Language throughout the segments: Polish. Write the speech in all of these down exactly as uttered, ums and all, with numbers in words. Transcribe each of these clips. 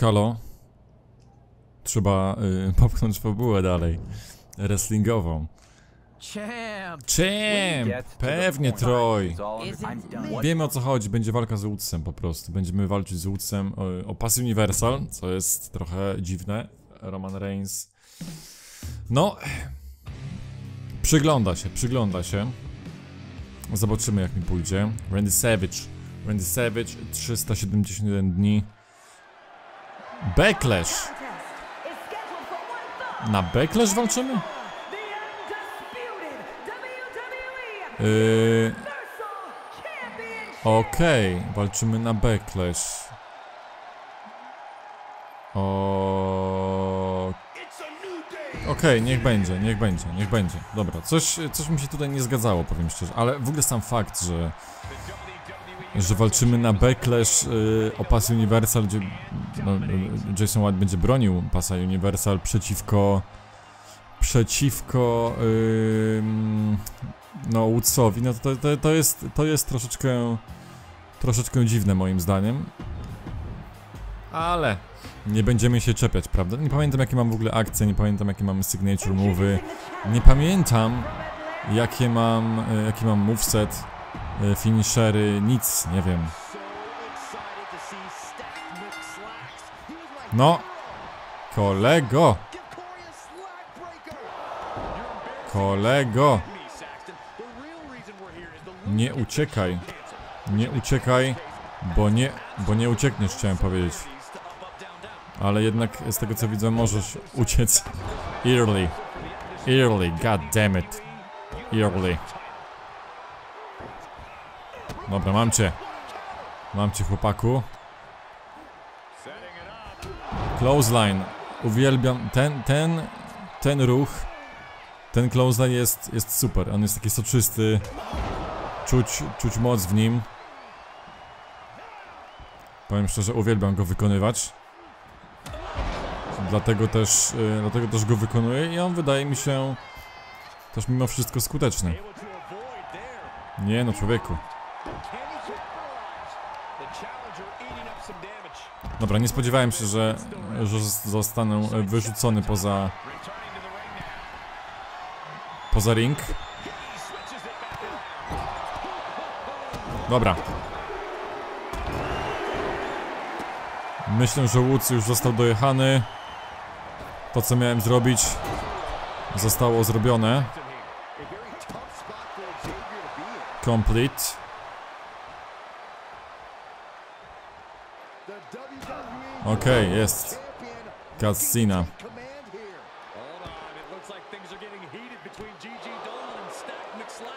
Halo? Trzeba y, popchnąć fabułę dalej. Wrestlingową. Champ! Champ! Pewnie, Troy! Wiemy, o co chodzi, będzie walka z Woodsem po prostu. Będziemy walczyć z Woodsem o, o Pass Universal, co jest trochę dziwne. Roman Reigns. No... Przygląda się, przygląda się. Zobaczymy, jak mi pójdzie. Randy Savage. Randy Savage, trzysta siedemdziesiąt jeden dni. Backlash! Na Backlash walczymy? Yy... Okej, okay, walczymy na Backlash. O... Okej, okay, niech będzie, niech będzie, niech będzie. Dobra, coś, coś mi się tutaj nie zgadzało, powiem szczerze. Ale w ogóle sam fakt, że... Że walczymy na Backlash yy, o Pass Universal, gdzie no, Jason White będzie bronił Passa Universal przeciwko... Przeciwko... Yy, no, Woodsowi, no to, to, to jest, to jest troszeczkę, troszeczkę dziwne moim zdaniem. Ale nie będziemy się czepiać, prawda? Nie pamiętam, jakie mam w ogóle akcje, nie pamiętam, jakie mamy signature move'y. Nie pamiętam, jakie mam, jakie mam moveset, finishery, nic, nie wiem. No, kolego! Kolego! Nie uciekaj, nie uciekaj, bo nie, bo nie uciekniesz, chciałem powiedzieć. Ale jednak z tego, co widzę, możesz uciec. Early, early, goddammit, early. Dobra, mam cię, mam cię, chłopaku. Clothesline, uwielbiam ten, ten, ten ruch. Ten clothesline jest, jest super, on jest taki soczysty. Czuć, czuć moc w nim. Powiem szczerze, uwielbiam go wykonywać. Dlatego też, yy, dlatego też go wykonuję i on wydaje mi się też mimo wszystko skuteczny. Nie no, człowieku. Dobra, nie spodziewałem się, że, że zostanę wyrzucony poza... Poza ring. Dobra. Myślę, że Woods już został dojechany. To, co miałem zrobić, zostało zrobione. Complete. Okej, okay, jest Cascina.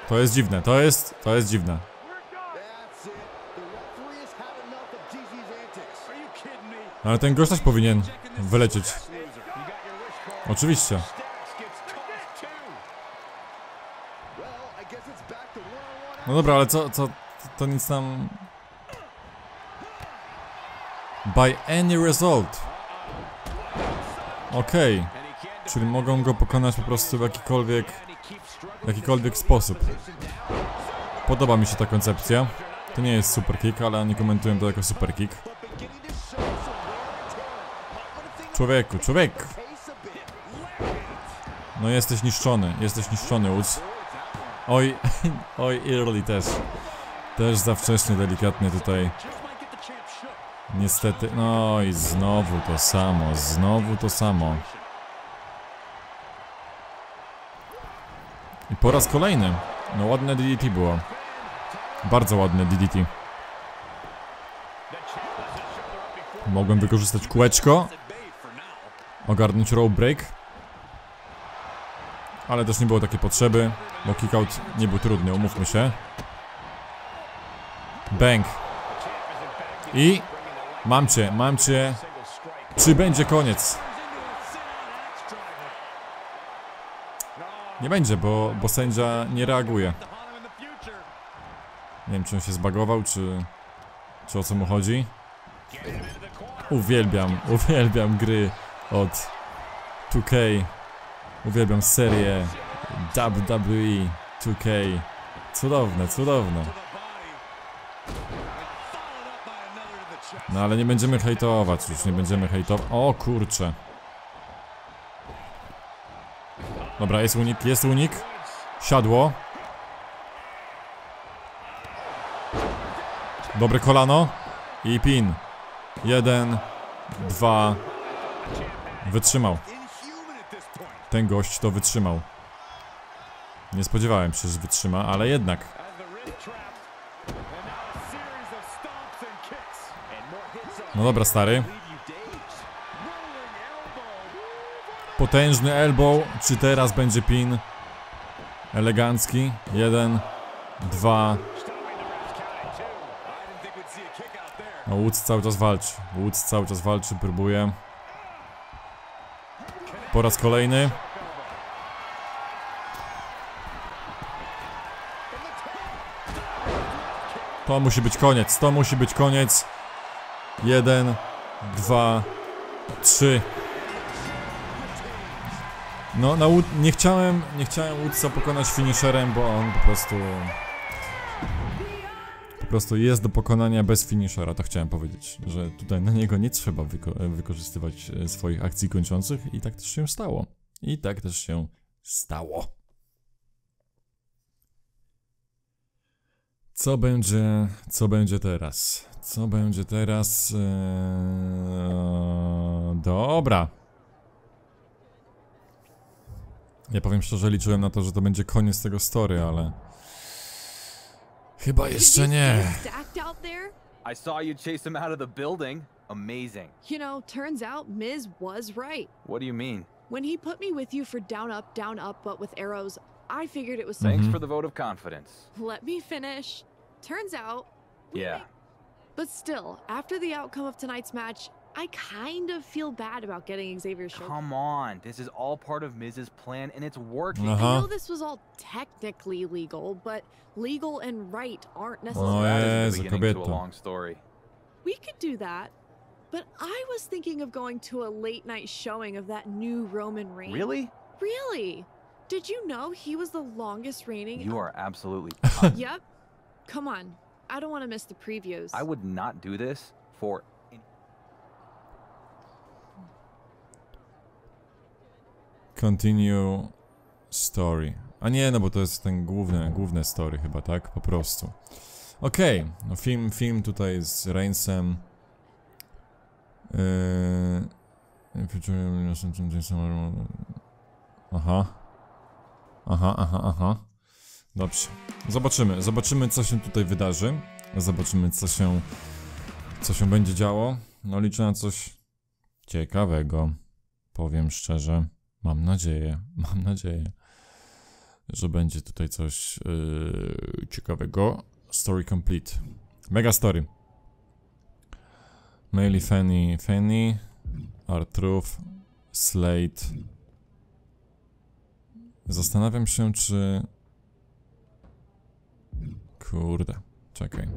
To jest dziwne, to jest, to jest dziwne. Ale ten gość też powinien wylecieć. Oczywiście. No dobra, ale co, co, to nic tam... By any result. Okej. Okay. Czyli mogą go pokonać po prostu w jakikolwiek... Jakikolwiek sposób. Podoba mi się ta koncepcja. To nie jest super kick, ale oni komentują to jako super kick. Człowieku, człowiek! No jesteś niszczony, jesteś niszczony, Woods. Oj, oj, early też. Też za wcześnie, delikatnie tutaj. Niestety, no i znowu to samo, znowu to samo. I po raz kolejny. No ładne D D T było. Bardzo ładne D D T. Mogłem wykorzystać kółeczko. Ogarnąć row break. Ale też nie było takiej potrzeby, bo kickout nie był trudny, umówmy się. Bang. I mam cię, mam cię. Czy będzie koniec? Nie będzie, bo, bo sędzia nie reaguje. Nie wiem, czy on się zbagował, czy, czy o co mu chodzi. Uwielbiam, uwielbiam gry od dwa K. Uwielbiam serię W W E dwa K. Cudowne, cudowne. No ale nie będziemy hejtować, już nie będziemy hejtować. O kurcze. Dobra, jest unik, jest unik. Siadło. Dobre kolano. I pin. Jeden. Dwa. Wytrzymał. Ten gość to wytrzymał. Nie spodziewałem się, że wytrzyma, ale jednak. No dobra, stary. Potężny elbow. Czy teraz będzie pin? Elegancki. Jeden. Dwa. No, Woods cały czas walczy. Woods cały czas walczy, próbuje. Po raz kolejny. To musi być koniec, to musi być koniec. Jeden, dwa, trzy. No, na nie chciałem, nie chciałem Woodsa pokonać finisherem, bo on po prostu... Po prostu jest do pokonania bez finishera, to chciałem powiedzieć. Że tutaj na niego nie trzeba wyko wykorzystywać swoich akcji kończących i tak też się stało. I tak też się stało. Co będzie, co będzie teraz? Co będzie teraz? Eee, dobra. Ja powiem szczerze, liczyłem na to, że to będzie koniec tego story, ale... Chyba jeszcze nie. I saw you chase him out of the building. Amazing. You know, turns out Miz was right. What do you mean? When he put me with you for down up, down up, but with arrows, I figured it was thanks for the vote of confidence. Let me finish. Turns out. Yeah. But still, after the outcome of tonight's match, I kind of feel bad about getting Xavier's shoulder. Come on, this is all part of Miz's plan and it's working. Uh-huh. I know this was all technically legal, but legal and right aren't necessarily. Oh, yeah, the beginning to a long story. We could do that, but I was thinking of going to a late night showing of that new Roman Reigns. Really? Really? Did you know he was the longest reigning? You are absolutely. Yep. Come on, I don't want to miss the previews. I would not do this for. Continue story. A nie, no bo to jest ten główny, główne story chyba, tak? Po prostu. Okej, okay. No film, film tutaj z Reignsem. Yy... Aha. Aha, aha, aha. Dobrze. Zobaczymy, zobaczymy co się tutaj wydarzy. Zobaczymy co się... Co się będzie działo. No liczę na coś ciekawego. Powiem szczerze. Mam nadzieję, mam nadzieję, że będzie tutaj coś yy, ciekawego. Story complete. Mega story. Maili Fanny, Fanny, R-Truth, Slade. Zastanawiam się, czy... Kurde, czekaj.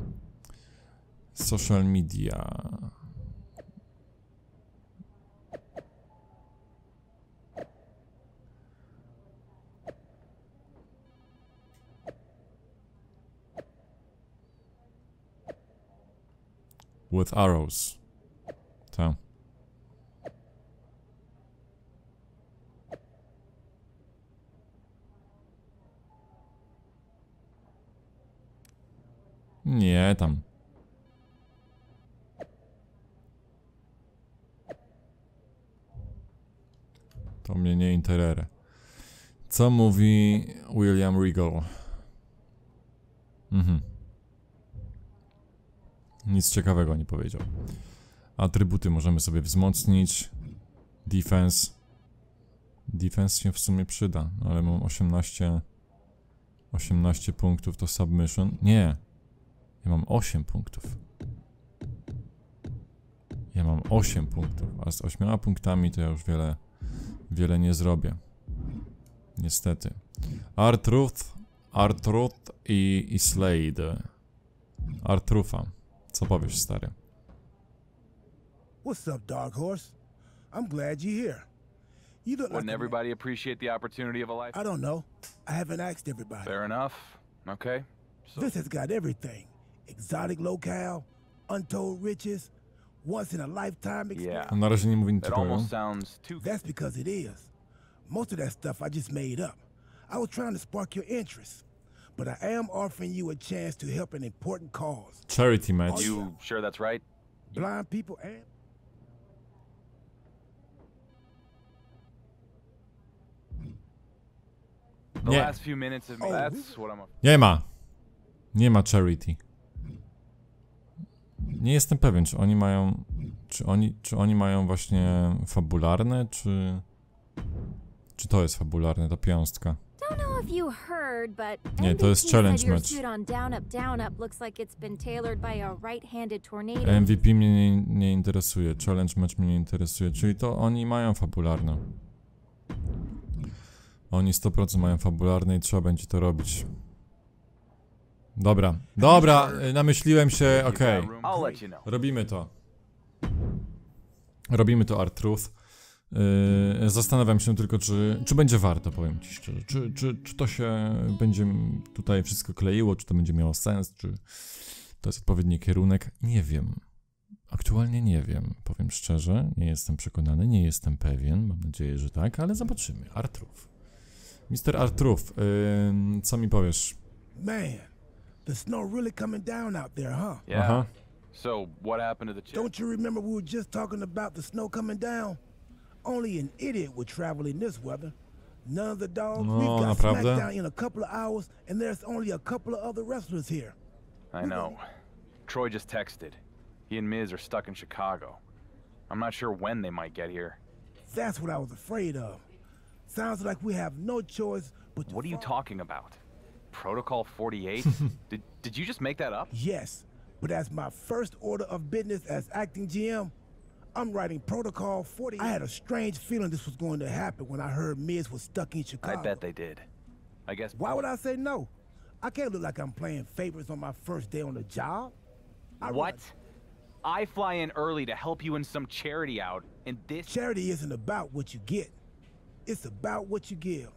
Social media... With arrows. Tak. Nie tam. To mnie nie interesuje. Co mówi William Regal? Mhm. Nic ciekawego nie powiedział. Atrybuty możemy sobie wzmocnić. Defense. Defense się w sumie przyda, ale mam osiemnaście punktów to submission. Nie. Ja mam osiem punktów. Ja mam osiem punktów, a z ośmioma punktami to ja już wiele, wiele nie zrobię. Niestety. R-Truth, R-Truth i, i Slade. R-Trutha. Co powiesz, stary? What's up, dog horse? I'm glad you're here. You don't. Wouldn't everybody appreciate the opportunity of a life? I don't know. I haven't asked everybody. Fair enough. Okay. So this has got everything: exotic locale, untold riches, once in a lifetime experience. Yeah. Na razie nie mówię nic ciekawego. That's because it is. Most of that stuff I just made up. I was trying to spark your interest, but I am offering you a chance to help an important cause. Charity match. Are you sure that's right? Blind people and Nie. Nie ma. Nie ma charity. Nie jestem pewien, czy oni mają. Czy oni, czy oni mają właśnie fabularne, czy. Czy to jest fabularne, ta piąstka? Nie, to jest challenge match. M V P mnie nie, nie interesuje, challenge match mnie nie interesuje, czyli to oni mają fabularne. Oni sto procent mają fabularne i trzeba będzie to robić. Dobra, dobra, namyśliłem się, okej. Okay. Robimy to. Robimy to, R-Truth. Yy, zastanawiam się tylko, czy, czy będzie warto, powiem ci szczerze. Czy, czy, czy to się będzie tutaj wszystko kleiło, czy to będzie miało sens, czy to jest odpowiedni kierunek? Nie wiem. Aktualnie nie wiem, powiem szczerze. Nie jestem przekonany, nie jestem pewien. Mam nadzieję, że tak, ale zobaczymy. R-Truth. mister R-Truth, yy, co mi powiesz? Man, the snow really coming down out there, huh? Yeah. Aha. So what happened to the chick? Don't you remember we were just talking about the snow coming down? Only an idiot would travel in this weather. None of the dogs no, we've got smacked down in a couple of hours, and there's only a couple of other wrestlers here. I know. Troy just texted. He and Miz are stuck in Chicago. I'm not sure when they might get here. That's what I was afraid of. Sounds like we have no choice but to. What are you talking about? Protocol forty-eight? did did you just make that up? Yes, but as my first order of business as acting G M. I'm writing protocol forty. I had a strange feeling this was going to happen when I heard Miz was stuck in Chicago. I bet they did. I guess. Why would I say no? I can't look like I'm playing favorites on my first day on the job. I what? I fly in early to help you in some charity out, and this charity isn't about what you get. It's about what you give.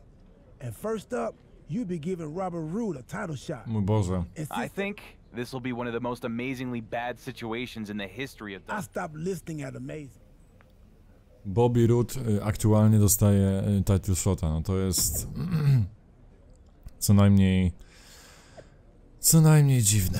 And first up, you be giving Robert Roode a title shot. Mój Boże. I think this will be one of the most amazingly bad situations in the history of the... I stopped listening at amazing. Bobby Roode aktualnie dostaje title shota. No to jest co najmniej co najmniej dziwne.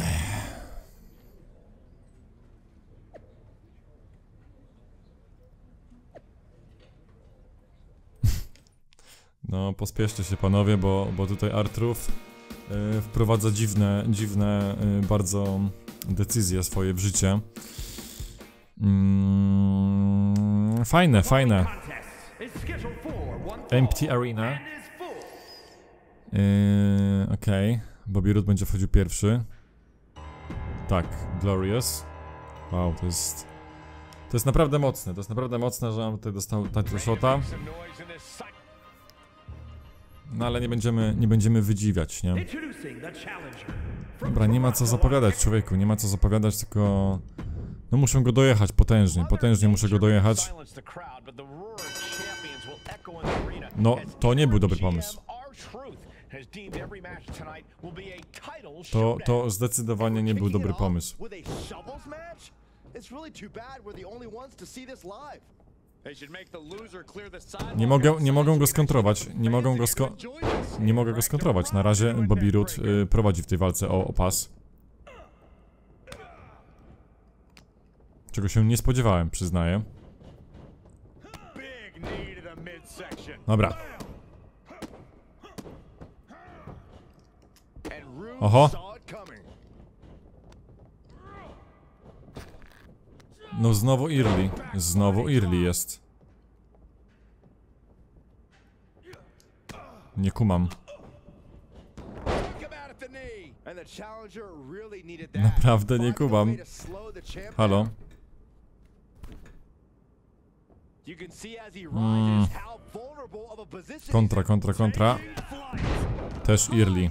No pospieszcie się panowie, bo, bo tutaj R-Truth Yy, wprowadza dziwne, dziwne yy, bardzo decyzje swoje w życie. Yy, fajne, fajne. Empty Arena. Yy, Okej. Okay. Bobby Roode będzie wchodził pierwszy. Tak, Glorious. Wow, to jest... To jest naprawdę mocne, to jest naprawdę mocne, że on tutaj dostał title shota. No ale nie będziemy, nie będziemy wydziwiać, nie? Dobra, nie ma co zapowiadać, człowieku, nie ma co zapowiadać, tylko... No muszę go dojechać potężnie, potężnie muszę go dojechać. No, to nie był dobry pomysł. To, to zdecydowanie nie był dobry pomysł. Nie mogę, nie mogą go skontrować, nie mogą go sko nie mogę go skontrować. Na razie Bobby Roode y, prowadzi w tej walce o, o pas. Czego się nie spodziewałem, przyznaję. Dobra. Oho. No znowu Early, znowu Early jest. Nie kumam. Naprawdę nie kumam. Halo. Mm. Kontra, kontra, kontra. Też Early.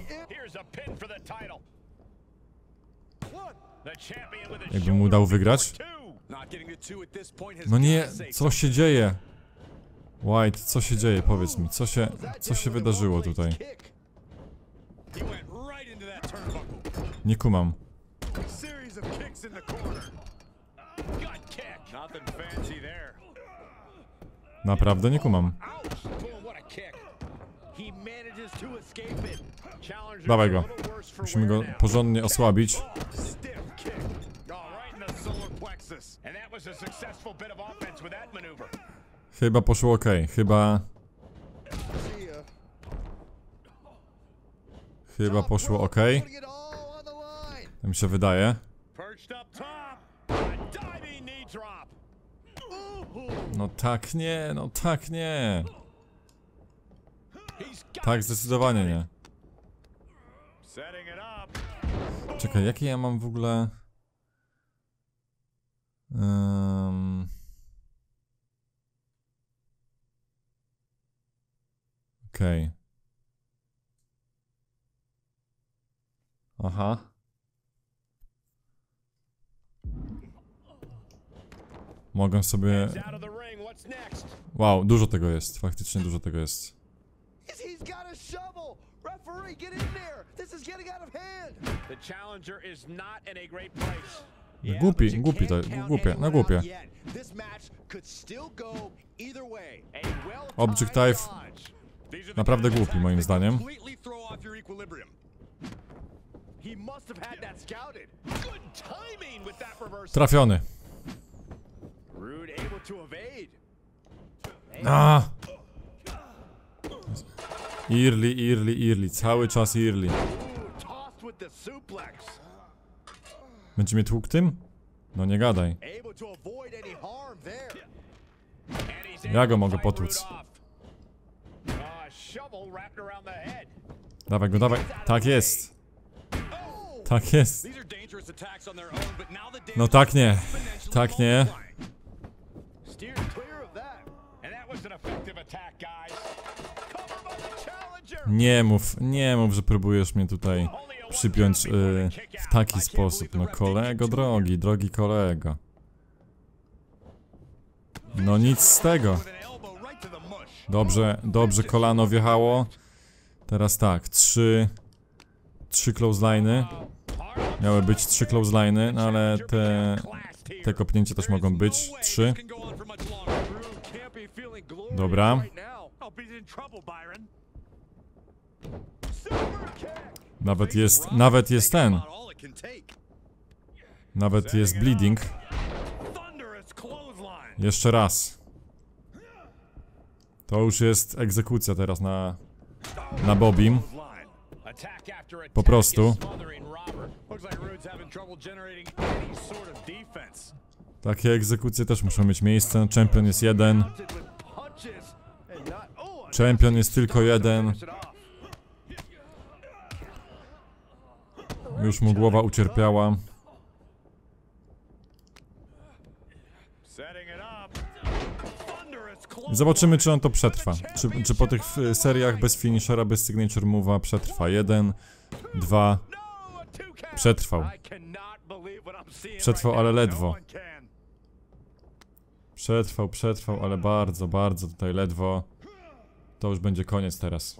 Jakbym mu dał wygrać? No nie, co się dzieje? White, co się dzieje? Powiedz mi, co się, co się wydarzyło tutaj? Nie kumam. Naprawdę nie kumam. Dawaj go. Musimy go porządnie osłabić. Chyba poszło ok, chyba... Chyba poszło ok. To mi się wydaje. No tak nie, no tak nie. Tak zdecydowanie nie. Czekaj, jakie ja mam w ogóle... Um... Okej. Okay. Aha. Mogę sobie... Wow, dużo tego jest, faktycznie dużo tego jest. Głupi, głupi to, głupie, no głupie. Object type naprawdę głupi moim zdaniem. Trafiony. A! Early, early, early. Cały czas early. Będzie mnie tłukł tym? No nie gadaj. Ja go mogę potłuc. Dawaj go, dawaj. Tak jest. Tak jest. No tak nie. Tak nie. Nie mów, nie mów, że próbujesz mnie tutaj przypiąć yy, w taki sposób. No kolego drogi, drogi kolego. No nic z tego. Dobrze, dobrze kolano wjechało. Teraz tak, trzy... Trzy clothesline'y. Miały być trzy clothesline'y, no ale te, te kopnięcia też mogą być trzy. Dobra. Nawet jest, nawet jest ten. Nawet jest bleeding. Jeszcze raz. To już jest egzekucja teraz na, na Bobbym. Po prostu. Takie egzekucje też muszą mieć miejsce. Champion jest jeden. Champion jest tylko jeden. Już mu głowa ucierpiała. Zobaczymy, czy on to przetrwa. Czy, czy po tych seriach bez finishera, bez signature move'a przetrwa. Jeden, dwa. Przetrwał. Przetrwał, ale ledwo. Przetrwał, przetrwał, ale bardzo, bardzo tutaj ledwo. To już będzie koniec teraz.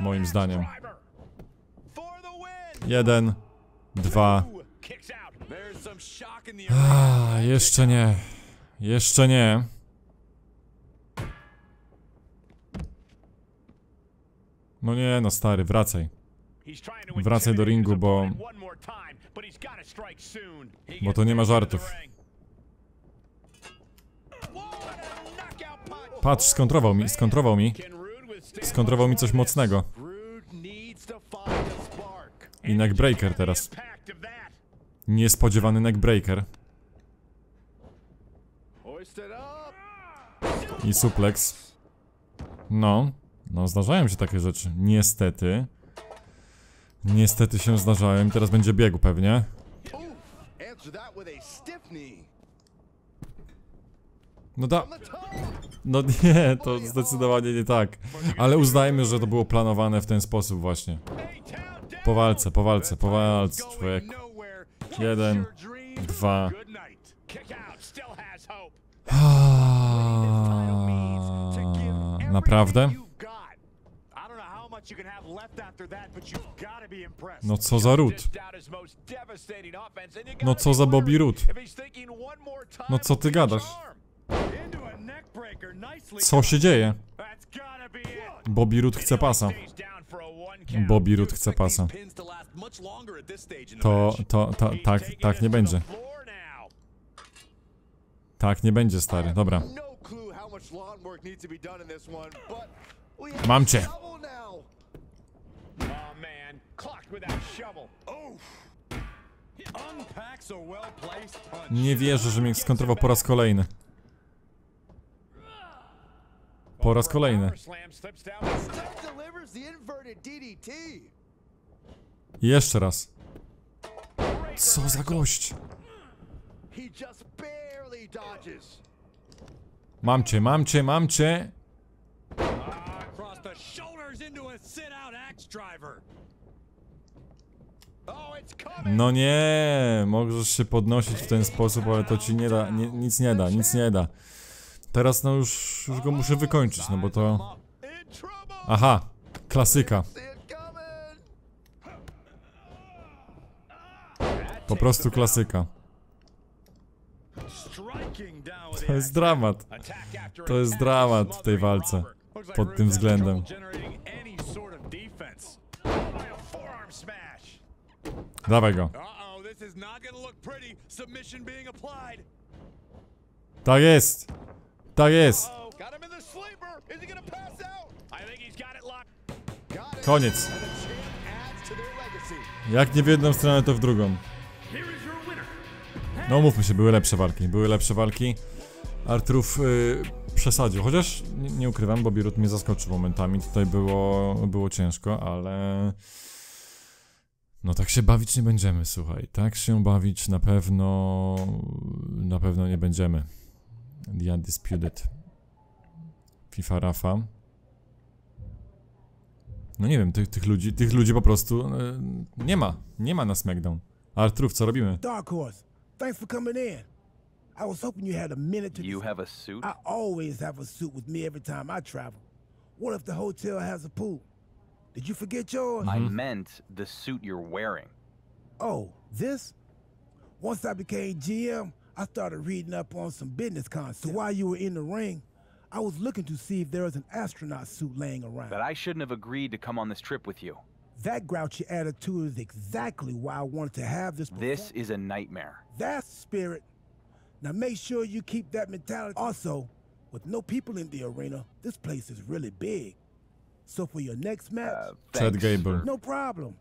Moim zdaniem. Jeden, dwa. A, jeszcze nie. Jeszcze nie. No nie, no stary, wracaj. Wracaj do ringu, bo... Bo to nie ma żartów. Patrz, skontrował mi, skontrował mi. Skontrował mi coś mocnego. I neckbreaker teraz. Niespodziewany neckbreaker. I suplex. No. No zdarzają się takie rzeczy, niestety. Niestety się zdarzają i teraz będzie biegł pewnie. No da... No nie, to zdecydowanie nie tak. Ale uznajmy, że to było planowane w ten sposób właśnie. Po walce, po walce, po walce, człowieku. Jeden, dwa. Naprawdę? No co za Roode. No co za Bobby Roode. No co ty gadasz? Co się dzieje? Bobby Roode chce pasa. Bobby Roode chce pasa. To, to, to, tak, tak nie będzie. Tak nie będzie, stary, dobra. Mam cię. Nie wierzę, że mnie skontrował po raz kolejny. Po raz kolejny. Jeszcze raz. Co za gość. Mam cię, mam cię, mam cię. No nie, możesz się podnosić w ten sposób, ale to ci nie da, nie, nic nie da, nic nie da. Teraz no już, już go muszę wykończyć, no bo to... Aha, klasyka. Po prostu klasyka. To jest dramat. To jest dramat w tej walce. Pod tym względem. Dawaj go. Tak jest. Tak jest. Koniec. Jak nie w jedną stronę, to w drugą. No mówmy się, były lepsze walki, były lepsze walki. R-Truth yy, przesadził, chociaż nie, nie ukrywam, Bobby Roode mnie zaskoczył momentami. Tutaj było, było ciężko, ale... No tak się bawić nie będziemy, słuchaj. Tak się bawić na pewno... Na pewno nie będziemy. The Undisputed FIFA Rafa. No nie wiem, tych, tych ludzi, tych ludzi po prostu yy, nie ma, nie ma na SmackDown. R-Truth, co robimy? Dark Horse. Thanks for coming in. I was hoping you had a minute to... You have a suit? I always have a suit with me every time I travel. What if the hotel has a pool? Did you forget yours? I meant the suit you're wearing. Oh, this? Once I became G M, I started reading up on some business concepts. So while you were in the ring, I was looking to see if there was an astronaut suit laying around. But I shouldn't have agreed to come on this trip with you. That grouchy attitude is exactly why I wanted to have this. This is a nightmare. That's spirit. Now make sure you keep that mentality. Also, with no people in the arena, this place is really big. So for your next match, uh, Chad Gable. No problem.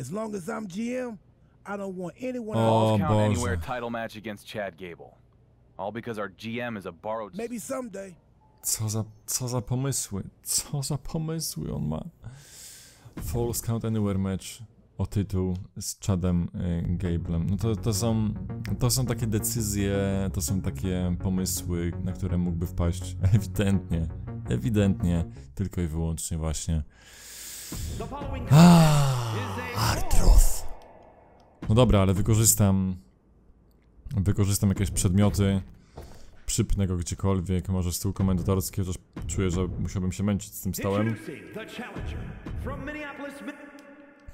As long as I'm G M, I don't want anyone else count anywhere title match against Chad Gable. All because our G M is a borrowed. Maybe someday. Co za co za pomysły? Co za pomysły on ma? Falls Count Anywhere match o tytuł z Chadem y, Gablem. No to, to są to są takie decyzje, to są takie pomysły, na które mógłby wpaść ewidentnie, ewidentnie, tylko i wyłącznie właśnie R-Truth. No dobra, ale wykorzystam wykorzystam jakieś przedmioty, przypnę go gdziekolwiek, może stół komentatorski, chociaż czuję, że musiałbym się męczyć z tym stołem.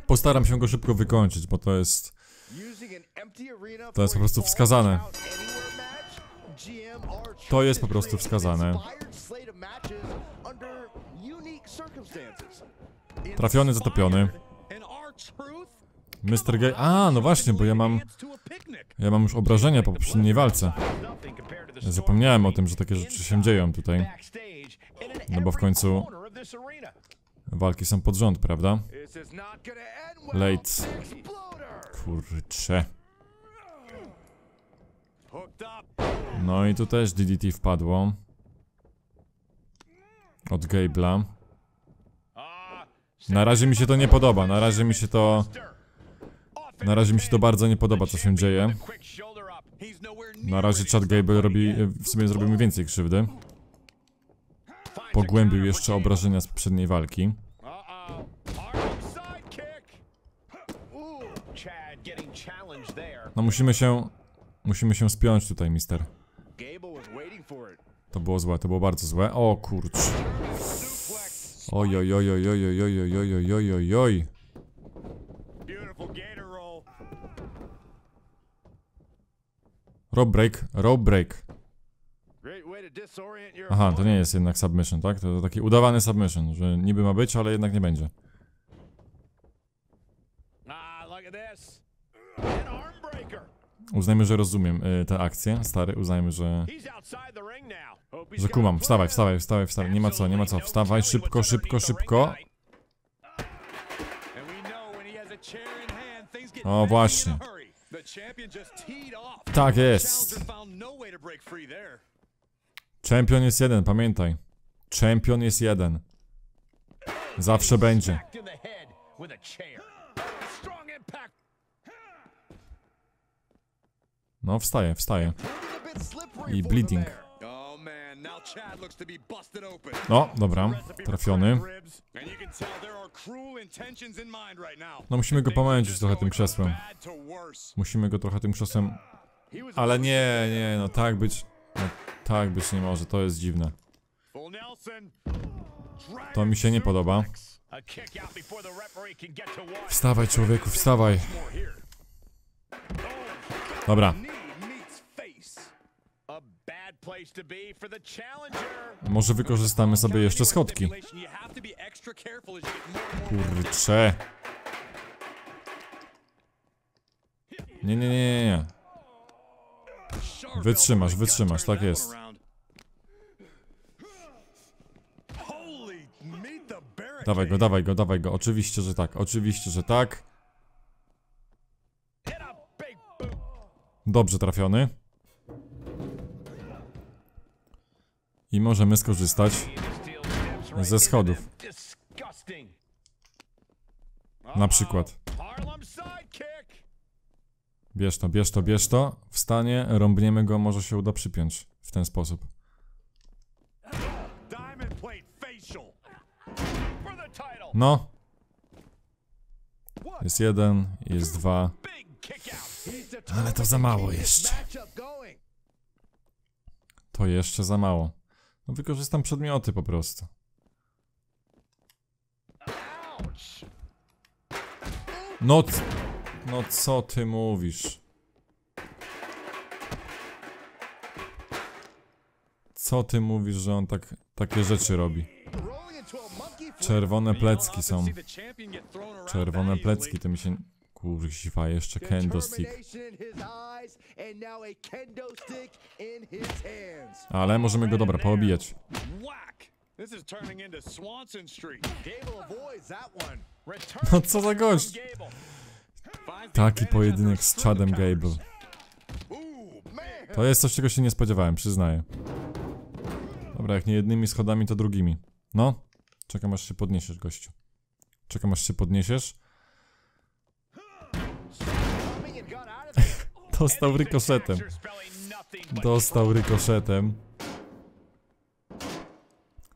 Postaram się go szybko wykończyć, bo to jest... To jest po prostu wskazane. To jest po prostu wskazane. Trafiony, zatopiony. mister Gay... A, no właśnie, bo ja mam... Ja mam już obrażenia po poprzedniej walce. Zapomniałem o tym, że takie rzeczy się dzieją tutaj. No bo w końcu... Walki są pod rząd, prawda? Late. Kurcze. No i tu też D D T wpadło. Od Gable'a. Na razie mi się to nie podoba, na razie mi się to... Na razie mi się to bardzo nie podoba, co się dzieje. Na razie Chad Gable robi... W sumie zrobimy więcej krzywdy. Pogłębił jeszcze obrażenia z poprzedniej walki. No musimy się... Musimy się spiąć tutaj, mister. To było złe, to było bardzo złe. O kurcz. Oj, oj, oj, oj, oj, oj, oj, oj, oj, oj, oj. Rope break, rope break. Aha, to nie jest jednak submission, tak? To taki udawany submission, że niby ma być, ale jednak nie będzie. Uznajmy, że rozumiem y, tę akcję, stary, uznajmy, że... Że kumam, wstawaj, wstawaj, wstawaj, wstawaj, nie ma co, nie ma co, wstawaj, szybko, szybko, szybko. O, właśnie. Tak jest. Champion jest jeden, pamiętaj. Champion jest jeden. Zawsze będzie. No, wstaje, wstaje. I bleeding. No, dobra, trafiony. No, musimy go pomęczyć trochę tym krzesłem. Musimy go trochę tym krzesłem. Ale nie, nie, no tak być. No, tak być nie może, to jest dziwne. To mi się nie podoba. Wstawaj, człowieku, wstawaj. Dobra. Może wykorzystamy sobie jeszcze schodki. Kurczę. Nie, nie, nie, nie, nie. Wytrzymasz, wytrzymasz, tak jest. Dawaj go, dawaj go, dawaj go. Oczywiście, że tak, oczywiście, że tak. Dobrze trafiony. I możemy skorzystać ze schodów. Na przykład. Bierz to, bierz to, bierz to. Wstanie, rąbniemy go, może się uda przypiąć w ten sposób. No. Jest jeden, jest dwa. Ale to za mało jeszcze. To jeszcze za mało. No wykorzystam przedmioty po prostu. No, no co ty mówisz? Co ty mówisz, że on tak, takie rzeczy robi? Czerwone plecki są. Czerwone plecki, to mi się... Kurwa, jeszcze kendo stick. Ale możemy go, dobra, poobijać. No co za gość? Taki pojedynek z Chadem Gable. To jest coś, czego się nie spodziewałem, przyznaję. Dobra, jak nie jednymi schodami, to drugimi. No, czekam aż się podniesiesz, gościu. Czekam aż się podniesiesz. Dostał rykoszetem. Dostał rykoszetem.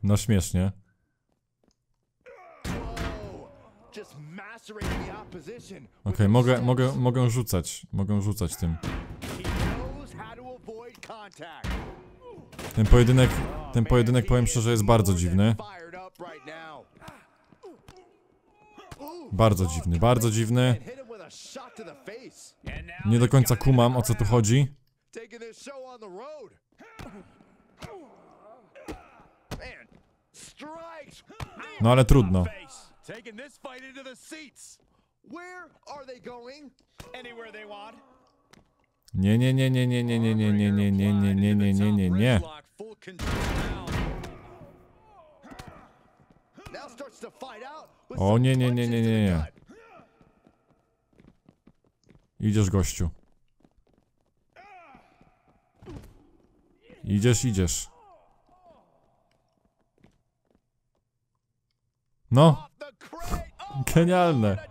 No śmiesznie. Ok, mogę, mogę, mogę rzucać. Mogę rzucać tym. Ten pojedynek, ten pojedynek powiem szczerze, jest bardzo dziwny. Bardzo dziwny, bardzo dziwny. Nie do końca kumam, o co tu chodzi. No ale trudno. Nie, nie, nie, nie, nie, nie, nie, nie, nie, nie, nie, nie, nie, nie, nie, nie, nie. O nie, nie, nie, nie, nie, nie. Idziesz, gościu. Idziesz, idziesz. No. Genialne.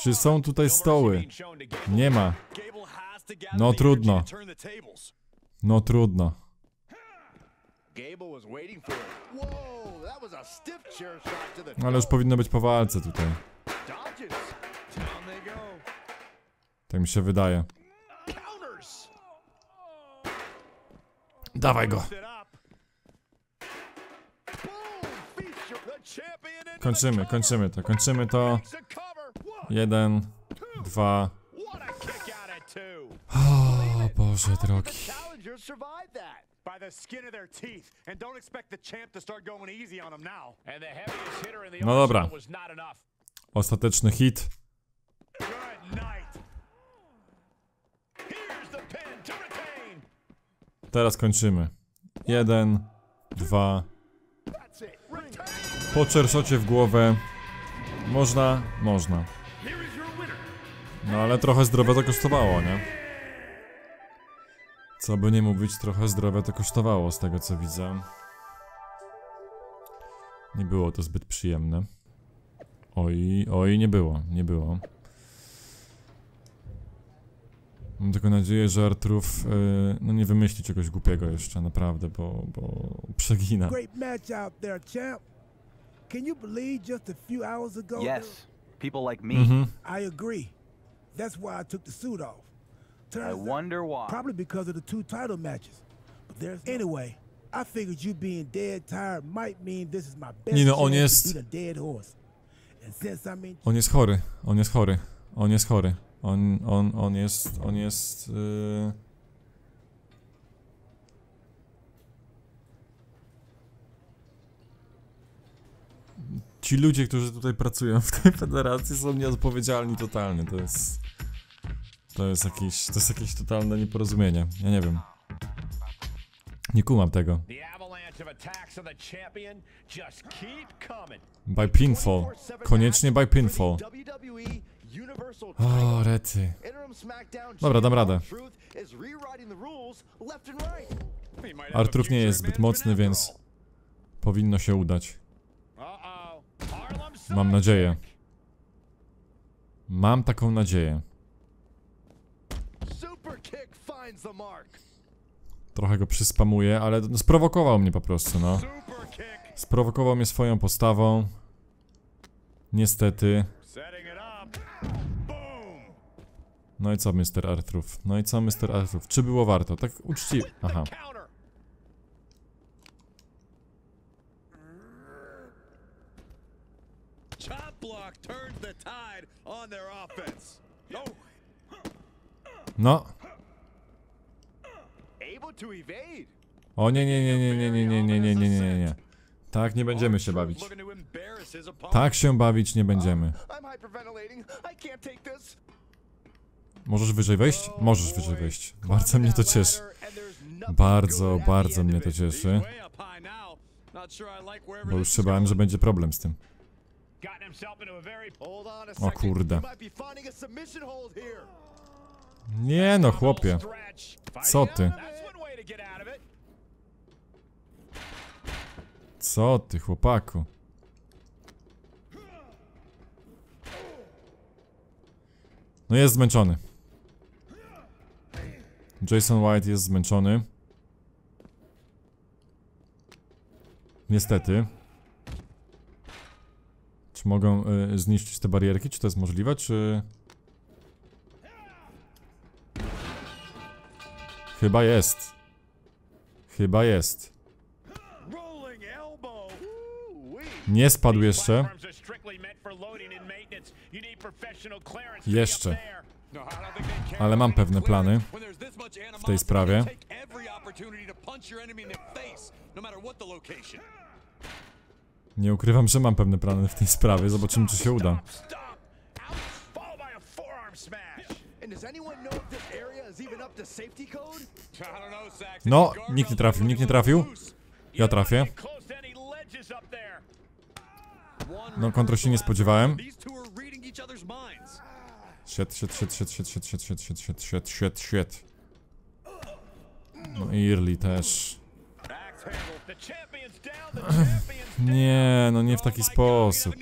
Czy są tutaj stoły? Nie ma. No trudno. No trudno. Ale już powinno być po walce tutaj. Tak mi się wydaje. Dawaj go. Kończymy, kończymy to, kończymy to. Jeden, dwa. O Boże drogi. No dobra. Ostateczny hit. Teraz kończymy. Jeden, dwa. Po czersocie w głowę. Można, można. No ale trochę zdrowia to kosztowało, nie? Co by nie mówić, trochę zdrowia to kosztowało, z tego co widzę. Nie było to zbyt przyjemne. Oj, oj, nie było, nie było. Mam tylko nadzieję, że R-Truth yy, no nie wymyśli czegoś głupiego jeszcze, naprawdę, bo, bo przegina. Mhm. That's why I took the suit off. Turns I wonder out, why. Probably because of the two title matches. But there's no... anyway, I figured you being dead tired might mean this is my best. Nie no, on jest. To beat a dead horse. And since I mean... On jest chory. On jest chory. On jest chory. On on on jest on jest. Yy... Ci ludzie, którzy tutaj pracują w tej federacji, są nieodpowiedzialni totalnie. To jest. To jest jakieś. To jest jakieś totalne nieporozumienie. Ja nie wiem. Nie kumam tego. By pinfall. Koniecznie by pinfall. O, rety. Dobra, dam radę. R-Truth nie jest zbyt mocny, więc powinno się udać. Mam nadzieję. Mam taką nadzieję. Trochę go przyspamuję, ale no, sprowokował mnie po prostu, no. Sprowokował mnie swoją postawą. Niestety. No i co, mister R-Truth? No i co, mister R-Truth? Czy było warto? Tak uczciwie. Aha. No. O nie, nie, nie, nie, nie, nie, nie, nie, nie, nie, nie, nie. Tak nie będziemy się bawić. Tak się bawić nie będziemy. Możesz wyżej wejść? Możesz wyżej wejść. Bardzo mnie to cieszy. Bardzo, bardzo mnie to cieszy. Bo już się bałem, że będzie problem z tym. O kurde. Nie no, chłopie. Co ty? Co ty, chłopaku? No jest zmęczony. Jason White jest zmęczony. Niestety. Czy mogą y, zniszczyć te barierki? Czy to jest możliwe? Czy... Chyba jest. Chyba jest. Nie spadł jeszcze. Jeszcze. Ale mam pewne plany w tej sprawie. Nie ukrywam, że mam pewne plany w tej sprawie. Zobaczymy, czy się uda. No, nikt nie trafił, nikt nie trafił. Ja trafię. No, kontra się nie spodziewałem. Shit, shit, shit, shit, shit, shit, shit, shit, shit, shit, shit, shit, shit. No i Early też. Nie, no nie w taki sposób.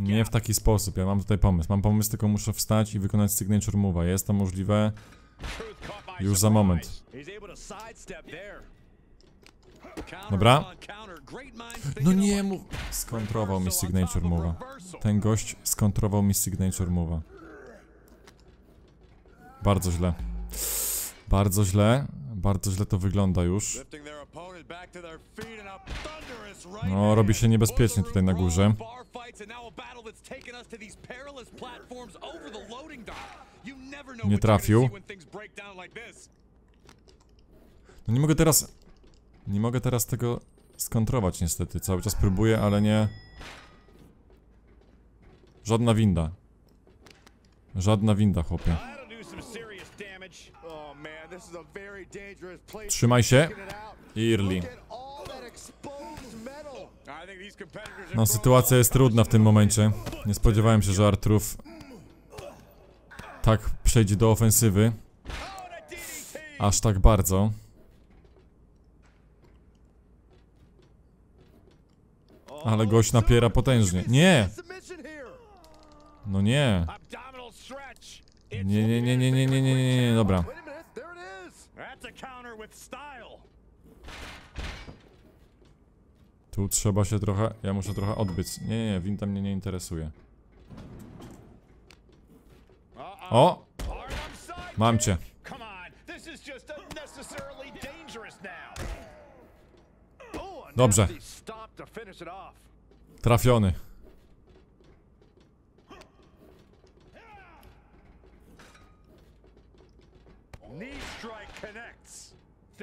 Nie w taki sposób, ja mam tutaj pomysł. Mam pomysł, tylko muszę wstać i wykonać signature move'a. Jest to możliwe. Już za moment. Dobra. No nie mów. Skontrował mi signature move'a. Ten gość skontrował mi signature move'a. Bardzo źle. Bardzo źle. Bardzo źle to wygląda już. No, robi się niebezpiecznie tutaj na górze. Nie trafił. No nie mogę teraz... Nie mogę teraz tego skontrować niestety. Cały czas próbuję, ale nie... Żadna winda. Żadna winda, chłopie. Trzymaj się. Irli. No, sytuacja jest trudna w tym momencie. Nie spodziewałem się, że R-Truth tak przejdzie do ofensywy. Aż tak bardzo. Ale gość napiera potężnie. Nie! No nie. Nie, nie, nie, nie, nie, nie, nie, nie, nie, dobra. Tu trzeba się trochę, ja muszę trochę odbiec. Nie, nie, nie, winta mnie nie interesuje. O! Mam cię. Dobrze. Trafiony.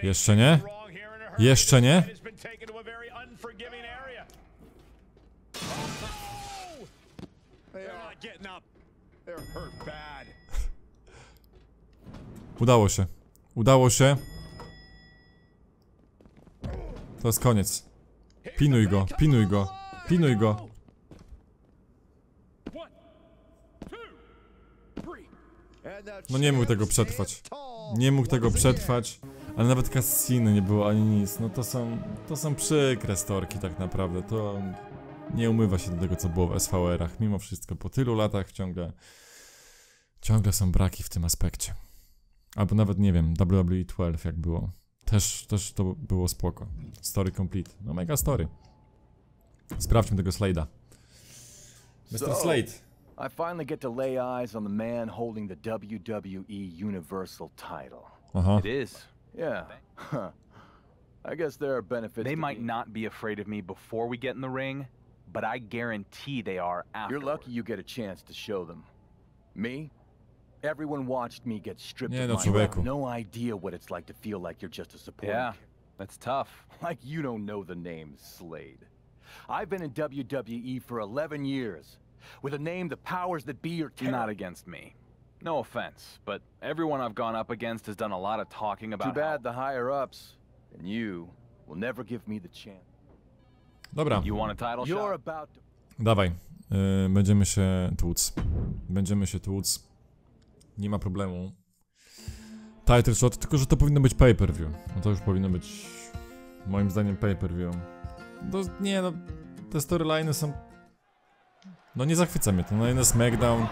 Jeszcze nie? Jeszcze nie? Udało się. Udało się. To jest koniec. Pinuj go, pinuj go, pinuj go. No nie mógł tego przetrwać. Nie mógł tego przetrwać. Ale nawet kasyny nie było ani nic. No to są, to są przykre storki tak naprawdę. To nie umywa się do tego, co było w S V R-ach. Mimo wszystko po tylu latach ciągle ciągle są braki w tym aspekcie. Albo nawet nie wiem, W W E dwanaście jak było. Też, też to było spoko. Story complete. No mega story. Sprawdźmy tego Slade'a. mister Slade. I finally get to lay eyes on the man holding the W W E Universal title. Uh-huh. It is. Yeah. Huh. I guess there are benefits. They might not be afraid of me before we get in the ring, but I guarantee they are after. You're lucky you get a chance to show them. Me? Everyone watched me get stripped of my life. No idea what it's like to feel like you're just a supporter. Yeah. That's tough. Like you don't know the name Slade. I've been in W W E for eleven years. With a name the powers that be are not against me. No offense, but everyone I've gone up against has done a lot of talking about. Too bad the higher ups and you will never give me the chance. Dobra. You want a title shot? Dawaj. Yy, będziemy się tłuc. Będziemy się tłuc. Nie ma problemu. Title shot, tylko że to powinno być pay-per-view. No to już powinno być moim zdaniem pay-per-view. No nie, no te storyliny są. No nie zachwyca mnie to, no jeden SmackDown.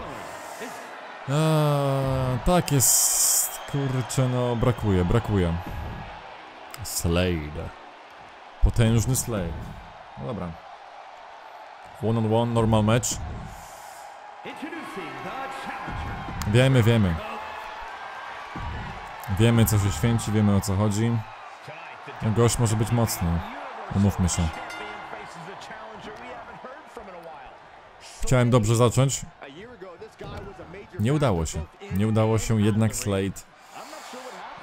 Eee, tak jest, kurczę, no brakuje, brakuje. Slade. Potężny Slade. No dobra. One on one, normal match. Wiemy, wiemy. Wiemy, co się święci, wiemy o co chodzi. Gość może być mocny. Umówmy się. Chciałem dobrze zacząć. Nie udało się. Nie udało się, jednak Slade.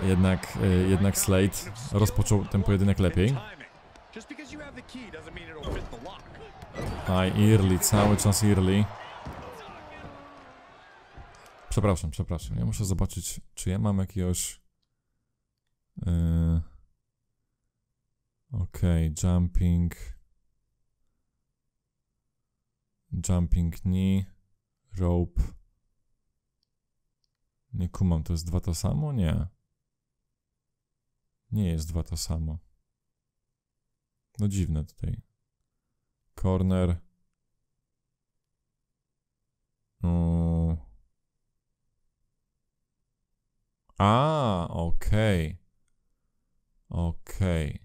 Jednak, yy, jednak Slade rozpoczął ten pojedynek lepiej. Aj, Early, cały czas Early. Przepraszam, przepraszam. Ja muszę zobaczyć, czy ja mam jakiegoś... Yy... Okej, okay, jumping... Jumping knee... Rope... Nie kumam, to jest dwa to samo? Nie. Nie jest dwa to samo. No dziwne tutaj. Corner... Mm. A, okej. Okej.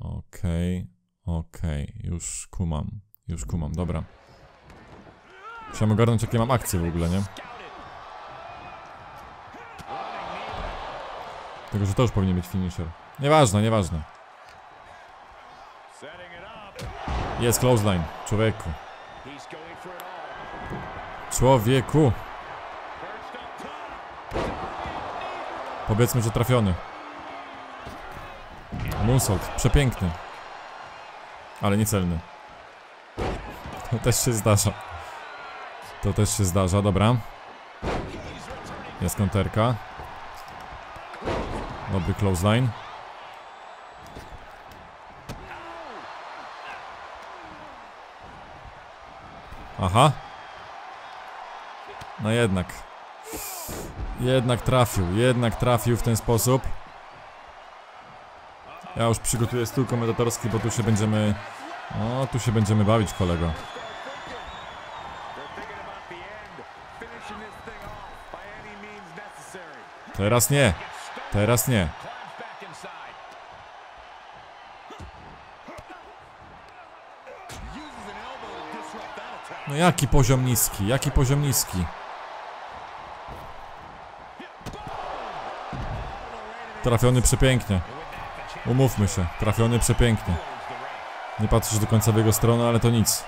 Okej. Okej. Już kumam. Już kumam, dobra. Chciałem ogarnąć, jakie mam akcje w ogóle, nie? Tylko, że to już powinien być finisher. Nieważne, nieważne. Jest clothesline, człowieku. Człowieku. Powiedzmy, że trafiony. Moonsault, przepiękny. Ale niecelny. To też się zdarza. To też się zdarza, dobra. Jest konterka. Dobry clothesline. Aha. No jednak. Jednak trafił, jednak trafił w ten sposób. Ja już przygotuję stół komentatorski, bo tu się będziemy... No, tu się będziemy bawić, kolego. Teraz nie. Teraz nie. No jaki poziom niski, jaki poziom niski. Trafiony przepięknie. Umówmy się, trafiony przepięknie. Nie patrzysz do końca w jego stronę, ale to nic.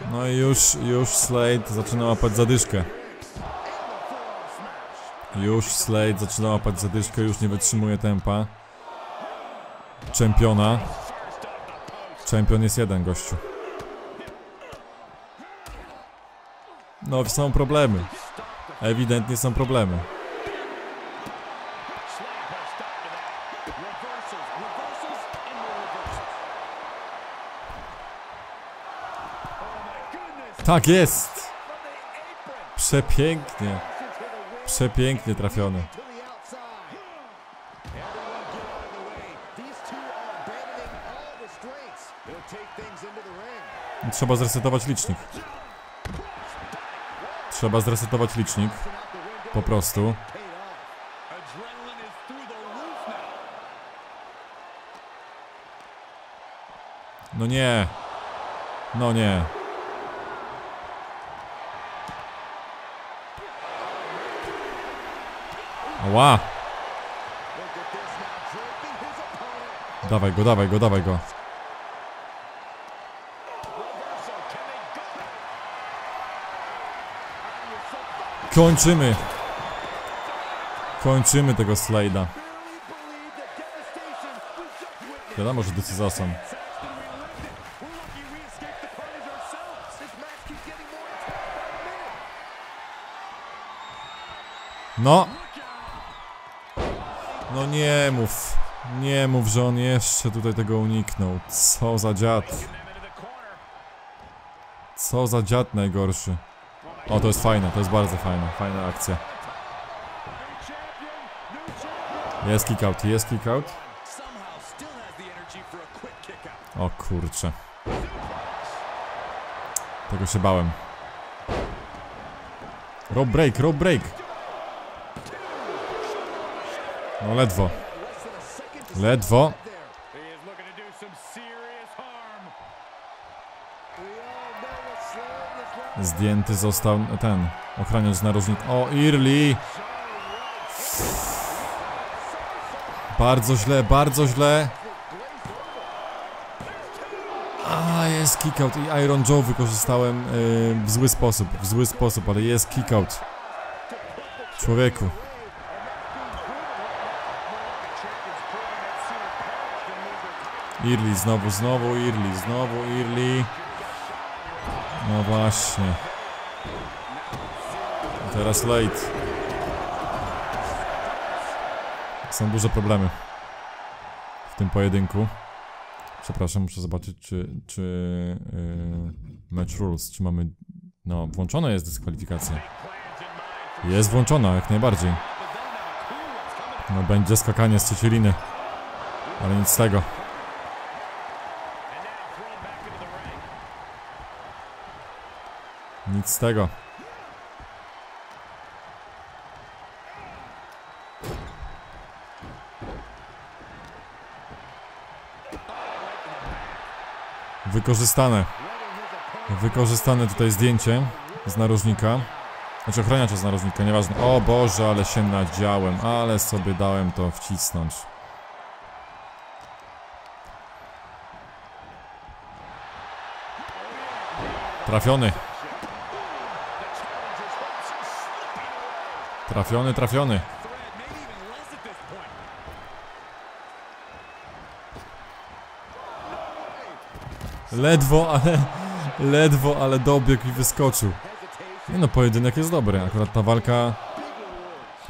No i już, już Slade zaczyna łapać zadyszkę. Już Slade zaczyna łapać zadyszkę, już nie wytrzymuje tempa czempiona. Czempion jest jeden, gościu. No są problemy. Ewidentnie są problemy. Tak jest! Przepięknie. Przepięknie trafiony. Trzeba zresetować licznik. Trzeba zresetować licznik. Po prostu. No nie. No nie. Ła! Dawaj go, dawaj go, dawaj go. Kończymy. Kończymy tego Slade'a. Wiadomo, że decyzja są. No. No nie mów. Nie mów, że on jeszcze tutaj tego uniknął. Co za dziad. Co za dziad najgorszy. O, to jest fajne, to jest bardzo fajne, fajna akcja. Jest kickout, jest kickout. O kurczę. Tego się bałem. Rope break, rope break. No ledwo. Ledwo. Zdjęty został ten ochraniacz narożnik. O, Irli. Bardzo źle, bardzo źle. A, jest kickout i Iron Joe wykorzystałem yy, w zły sposób, w zły sposób, ale jest kickout. Człowieku. Irli, znowu, znowu Irli, znowu Irli. No właśnie. A teraz late. Są duże problemy w tym pojedynku. Przepraszam, muszę zobaczyć czy, czy yy, match rules, czy mamy... No, włączona jest dyskwalifikacja. Jest włączona, jak najbardziej. No będzie skakanie z trzeciej liny. Ale nic z tego. Nic z tego. Wykorzystane. Wykorzystane tutaj zdjęcie z narożnika. Znaczy ochraniacza z narożnika, nieważne. O Boże, ale się nadziałem, ale sobie dałem to wcisnąć. Trafiony. Trafiony, trafiony. Ledwo, ale... Ledwo, ale dobiegł i wyskoczył. Nie no, pojedynek jest dobry. Akurat ta walka...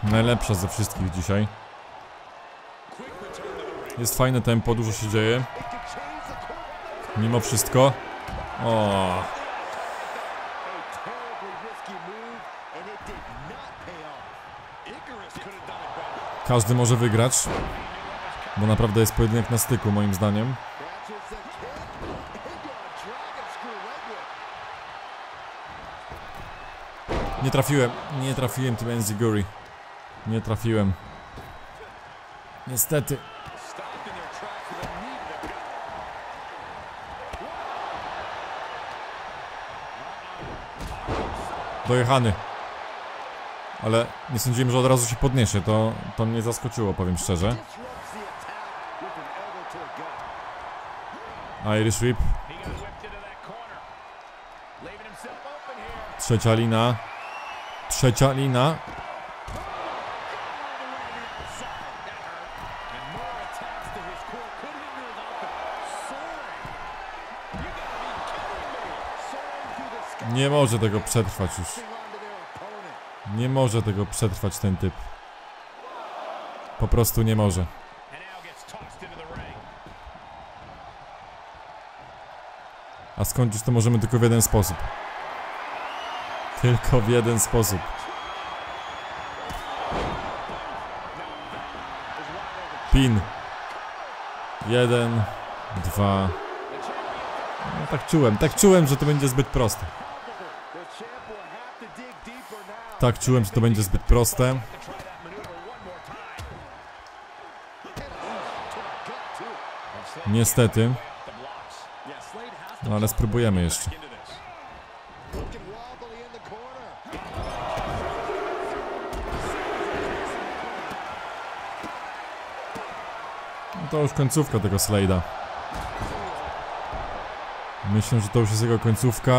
Najlepsza ze wszystkich dzisiaj. Jest fajne tempo, dużo się dzieje. Mimo wszystko. O. Każdy może wygrać. Bo naprawdę jest pojedynek na styku, moim zdaniem. Nie trafiłem, nie trafiłem tym Enziguri. Nie trafiłem. Niestety. Dojechany. Ale nie sądziłem, że od razu się podniesie. To, to mnie zaskoczyło, powiem szczerze. Irish Whip. Trzecia lina. Trzecia lina. Nie może tego przetrwać już. Nie może tego przetrwać ten typ. Po prostu nie może. A skończyć to możemy tylko w jeden sposób. Tylko w jeden sposób. Pin. Jeden, dwa. No, tak czułem, tak czułem, że to będzie zbyt proste. Tak czułem, że to będzie zbyt proste. Niestety. No ale spróbujemy jeszcze. To już końcówka tego Slade'a. Myślę, że to już jest jego końcówka.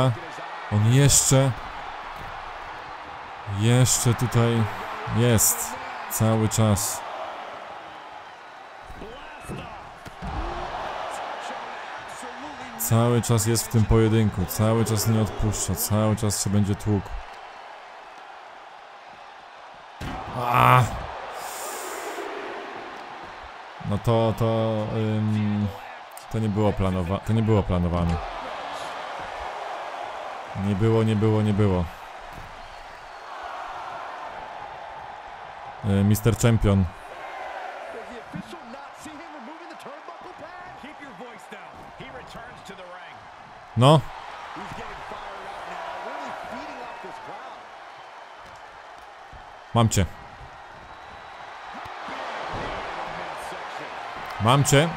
On jeszcze... Jeszcze tutaj jest. Cały czas. Cały czas jest w tym pojedynku. Cały czas nie odpuszcza. Cały czas się będzie tłukł. A! No to, to, ym, to nie było planowane, to nie było planowane. Nie było, nie było, nie było. Yy, mister Champion. No. Mam cię. Mam cię.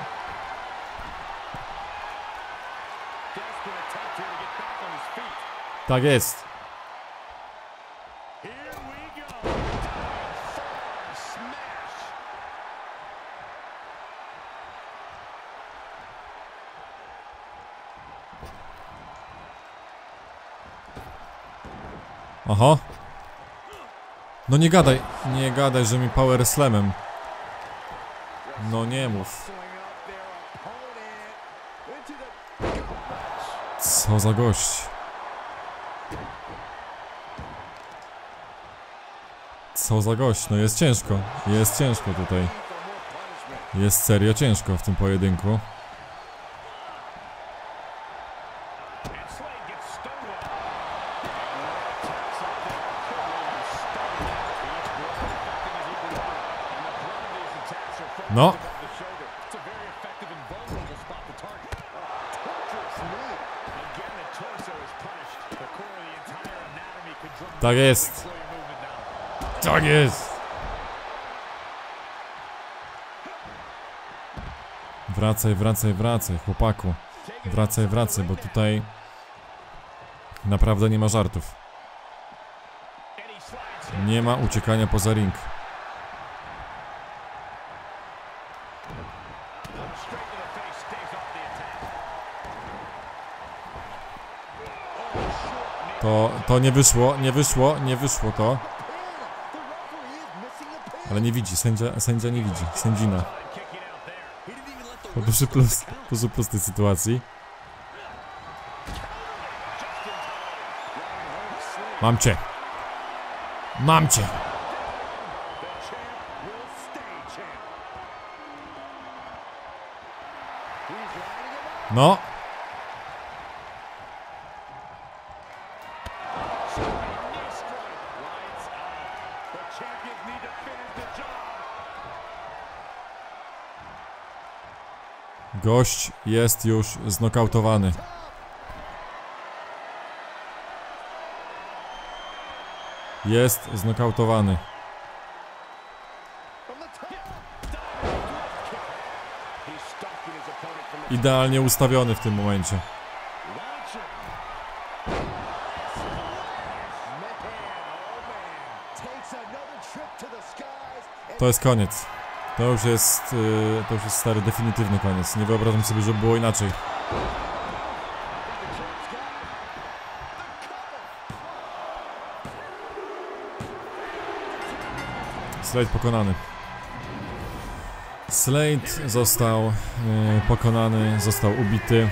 Tak jest. Aha. No nie gadaj, nie gadaj, że mi power slamem. No nie mów. Co za gość. Co za gość, no jest ciężko. Jest ciężko tutaj. Jest serio ciężko w tym pojedynku. No. Tak jest. Tak jest. Wracaj, wracaj, wracaj, chłopaku. Wracaj, wracaj, bo tutaj naprawdę nie ma żartów. Nie ma uciekania poza ring. To, to nie wyszło, nie wyszło, nie wyszło to. Ale nie widzi, sędzia, sędzia nie widzi, sędzina. Po prostu plus, po prostej sytuacji. Mam cię. Mam cię. No. Gość jest już znokautowany. Jest znokautowany. Idealnie ustawiony w tym momencie. To jest koniec. To już jest, yy, to już jest stary, definitywny koniec. Nie wyobrażam sobie, żeby było inaczej. Slade pokonany. Slade został yy, pokonany, został ubity.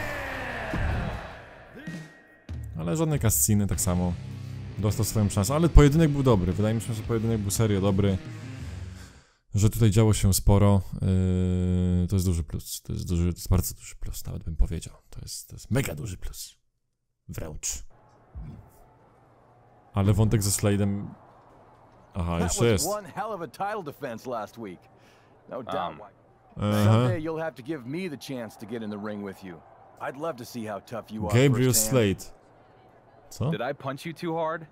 Ale żadnej cutsceny, tak samo. Dostał swoją szansę, ale pojedynek był dobry. Wydaje mi się, że pojedynek był serio dobry. Że tutaj działo się sporo, yy, to jest duży plus, to jest, duży, to jest bardzo duży plus, nawet bym powiedział, to jest, to jest mega duży plus, wręcz. Ale wątek ze Slade'em, aha, jeszcze jest. Aha. Gabriel Slade, co? Did I punch you too hard?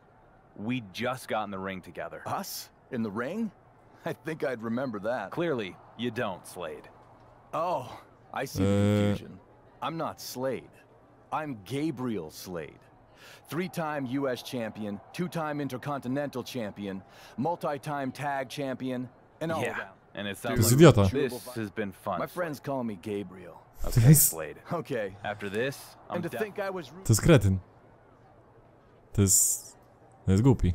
We just got in the ring together. Us? In the ring? I think I'd remember that. Clearly, you don't, Slade. Oh, I see the confusion. I'm not Slade. I'm Gabriel Slade. Three-time U S champion, two-time intercontinental champion, multi-time tag champion, and all that. And it sounds like this has been fun. My friends call me Gabriel. Okay, Slade. Okay. After this, I'm done. To jest kretyn. To jest... To jest głupi.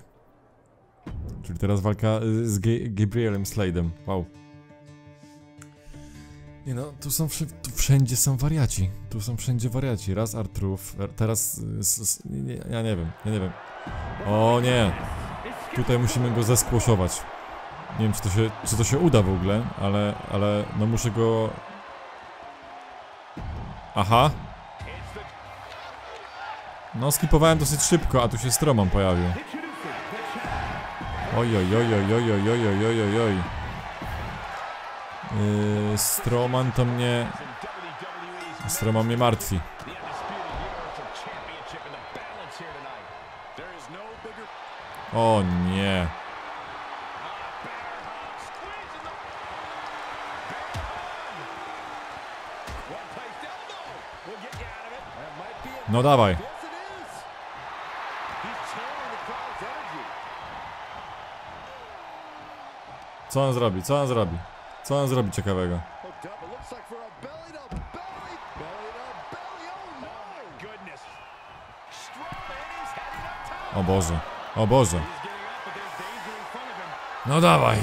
Czyli teraz walka z Gabrielem Slade'em. Wow. Nie no, tu są wszy tu wszędzie są wariaci. Tu są wszędzie wariaci. Raz R-Truth, teraz... Nie, ja nie wiem, ja nie wiem. O nie! Tutaj musimy go zeskłoszować. Nie wiem, czy to się, czy to się uda w ogóle, ale, ale no muszę go... Aha! No, skipowałem dosyć szybko, a tu się Strowman pojawił. Oj, oj, oj, oj, oj, oj, oj, oj, oj, oj. Yy, Strowman to mnie... Strowman mnie martwi. O nie. No dawaj. Co on zrobi? Co on zrobi? Co on zrobi ciekawego? O Boże, o Boże. No dawaj.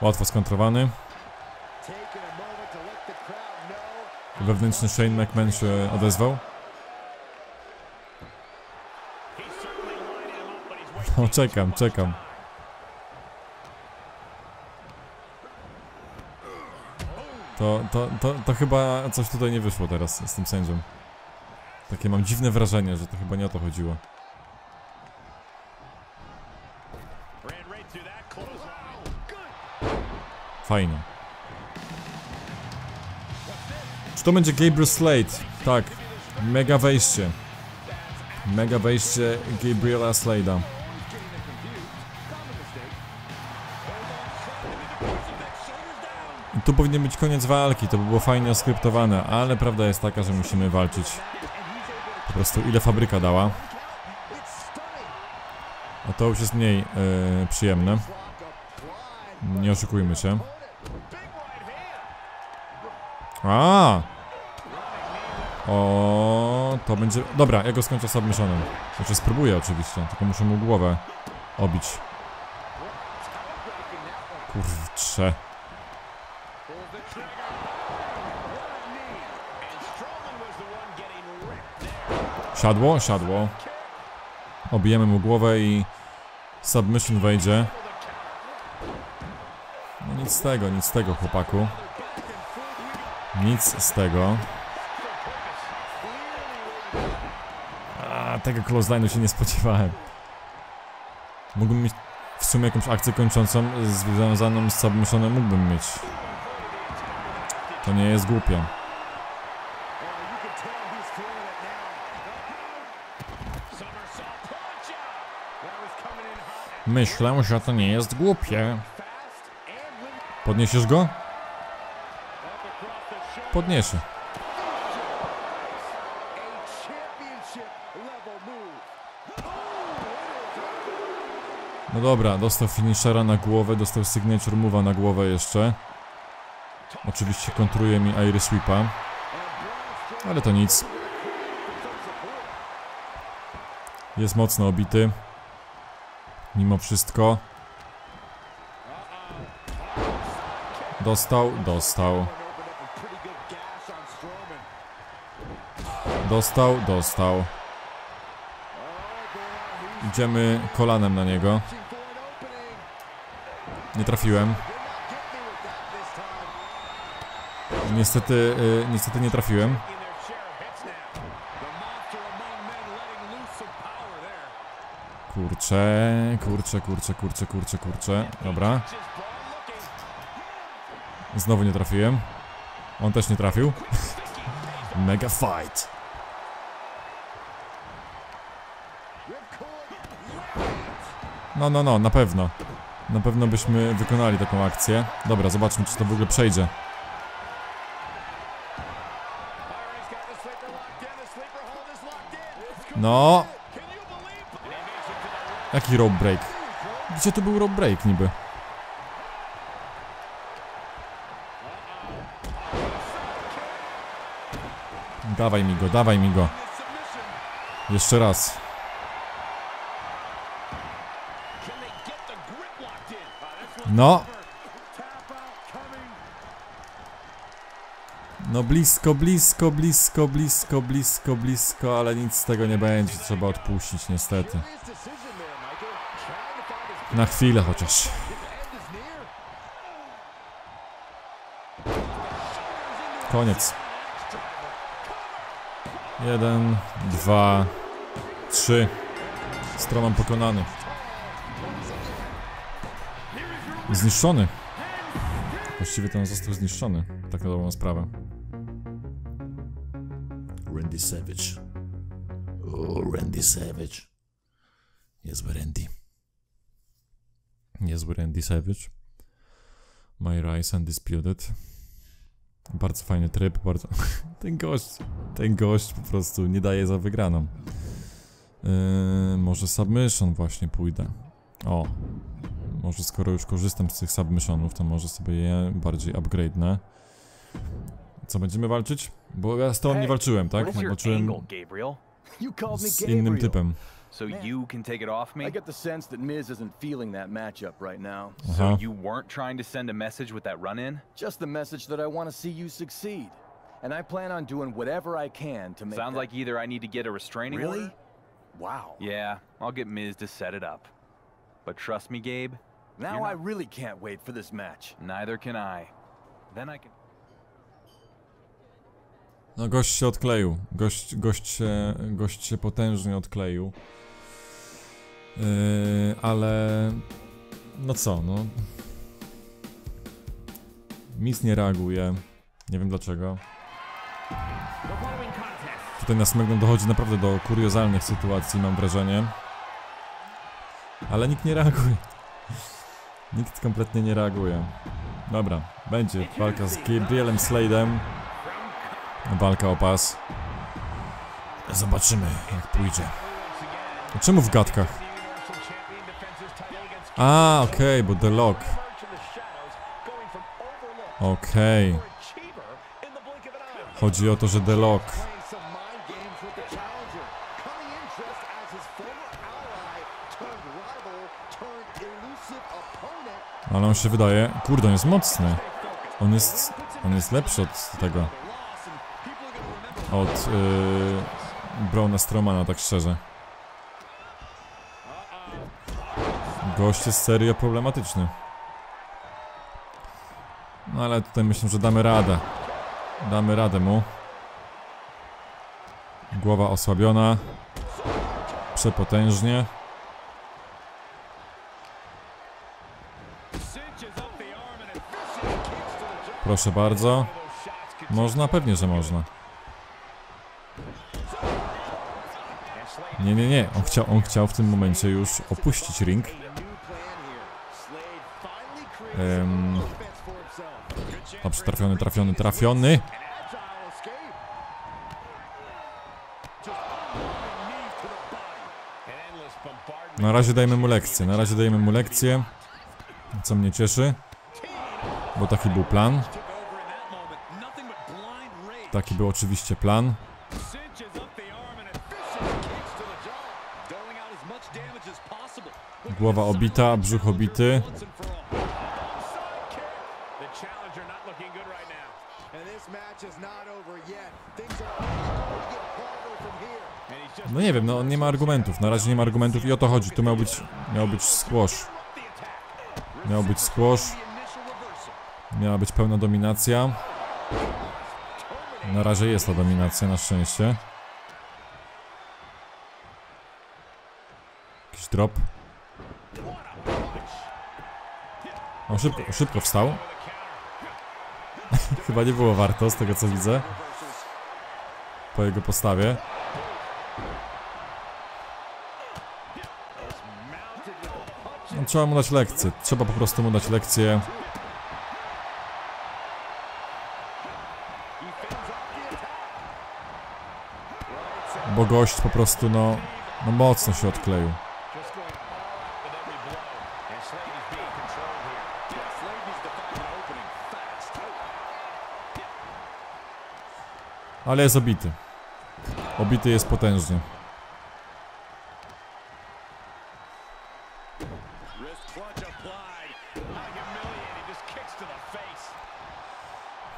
Łatwo skontrowany. Wewnętrzny Shane McMahon się odezwał. No, czekam, czekam. To, to, to, to chyba coś tutaj nie wyszło teraz z tym sędzią. Takie mam dziwne wrażenie, że to chyba nie o to chodziło. Fajnie. Czy to będzie Gabriel Slade? Tak. Mega wejście. Mega wejście Gabriela Slade'a. Tu powinien być koniec walki, to by było fajnie oskryptowane, ale prawda jest taka, że musimy walczyć. Po prostu ile fabryka dała. A to już jest mniej yy, przyjemne. Nie oszukujmy się. A! O, to będzie... Dobra, ja go skończę submissionem. Znaczy spróbuję oczywiście, tylko muszę mu głowę obić. Kurczę. Siadło? Siadło. Obijemy mu głowę i submission wejdzie. No nic z tego, nic z tego, chłopaku. Nic z tego. A, tego close-line'u się nie spodziewałem. Mógłbym mieć w sumie jakąś akcję kończącą związaną z submissionem, mógłbym mieć. To nie jest głupie. Myślę, że to nie jest głupie. Podniesiesz go? Podniesie. No dobra, dostał finishera na głowę, dostał signature move'a na głowę jeszcze. Oczywiście kontruje mi Irish Sweepa, ale to nic. Jest mocno obity mimo wszystko. Dostał, dostał. Dostał, dostał. Idziemy kolanem na niego. Nie trafiłem. Niestety, yy, niestety nie trafiłem. Kurczę, kurczę, kurczę, kurczę, kurczę, kurczę. Dobra. Znowu nie trafiłem. On też nie trafił. Mega fight. No, no, no, na pewno. Na pewno byśmy wykonali taką akcję. Dobra, zobaczmy, czy to w ogóle przejdzie. No. Jaki rope break? Gdzie tu był rope break niby? Dawaj mi go, dawaj mi go. Jeszcze raz. No. No blisko, blisko, blisko, blisko, blisko, blisko, ale nic z tego nie będzie. Trzeba odpuścić niestety. Na chwilę chociaż. Koniec. Jeden, dwa, trzy. Strowman pokonany. Zniszczony. Właściwie ten został zniszczony. Tak na dobrą sprawę. Randy Savage. O, Randy Savage. Niezły Randy. Niezły Randy Savage. My Rise Undisputed. Bardzo fajny tryb, bardzo... Ten gość, ten gość po prostu nie daje za wygraną. Yy, może submission właśnie pójdę. O. Może skoro już korzystam z tych submissionów, to może sobie je bardziej upgrade'nę. Co, będziemy walczyć? Bo ja z tobą nie walczyłem, tak? Walczyłem z innym typem. So you can take it off me? I get the sense that Miz isn't feeling that matchup right now. So you weren't trying to send a message with that run-in? Just the message that I want to see you succeed. And I plan on doing whatever I can to make... Sounds like either I need to get a restraining order? Really? Wow. Yeah, I'll get Miz to set it up. But trust me, Gabe. Now I really can't wait for this match. Neither can I. Then I can... No gość się odkleił. Gość, gość, się, gość się potężnie odkleił. Yy, ale no co, no Miz nie reaguje, nie wiem dlaczego. Tutaj na SmackDown dochodzi naprawdę do kuriozalnych sytuacji, mam wrażenie. Ale nikt nie reaguje. Nikt kompletnie nie reaguje. Dobra, będzie walka z Gabrielem Slade'em. Walka o pas. Zobaczymy, jak pójdzie. A czemu w gadkach? A, okej, okay, bo the lock. Okej. Okay. Chodzi o to, że the lock. Ale on się wydaje... Kurde, on jest mocny. On jest... On jest lepszy od tego. Od... Yy, Brauna Strowmana, tak szczerze. Gość jest serio problematyczny. No ale tutaj myślę, że damy radę. Damy radę mu. Głowa osłabiona. Przepotężnie. Proszę bardzo. Można? Pewnie, że można. Nie, nie, nie. On chciał, on chciał w tym momencie już opuścić ring. Um, Dobrze, trafiony, trafiony, trafiony. Na razie dajemy mu lekcję, na razie dajemy mu lekcję. Co mnie cieszy. Bo taki był plan. Taki był oczywiście plan. Głowa obita, brzuch obity. No nie wiem, no on nie ma argumentów, na razie nie ma argumentów i o to chodzi, tu miał być, miał być squash. Miał być squash. Miała być pełna dominacja. Na razie jest ta dominacja, na szczęście. Jakiś drop. O, szybko, szybko wstał. Chyba nie było warto, z tego co widzę. Po jego postawie. No, trzeba mu dać lekcję. Trzeba po prostu mu dać lekcję. Bo gość po prostu, no, no mocno się odkleił. Ale jest obity. Obity jest potężnie.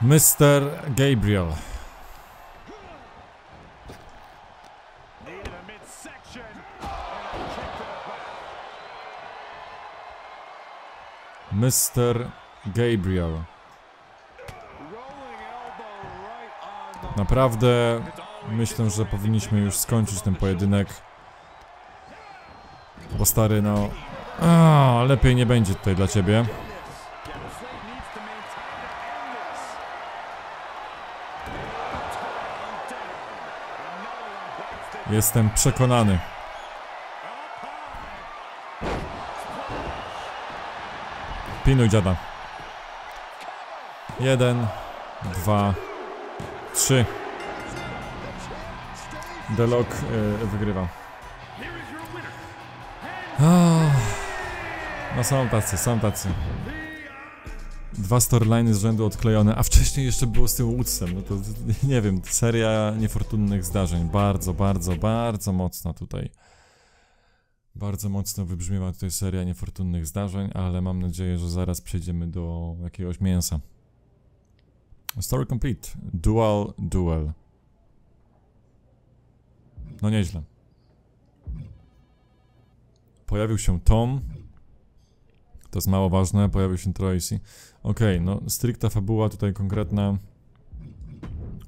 mister Gabriel. mister Gabriel. Naprawdę myślę, że powinniśmy już skończyć ten pojedynek. Bo stary, no... A, lepiej nie będzie tutaj dla ciebie. Jestem przekonany. Pilnuj dziada. Jeden, dwa, trzy. The Lock yy, wygrywa. Oh. No są tacy, są tacy. Dwa storyliny z rzędu odklejone, a wcześniej jeszcze było z tym Woodsem. No to nie wiem, seria niefortunnych zdarzeń. Bardzo, bardzo, bardzo mocno tutaj. Bardzo mocno wybrzmiewa tutaj seria niefortunnych zdarzeń, ale mam nadzieję, że zaraz przejdziemy do jakiegoś mięsa. Story complete. Dual duel. No nieźle. Pojawił się Tom. To jest mało ważne. Pojawił się Tracy. Okej, no stricta fabuła tutaj konkretna.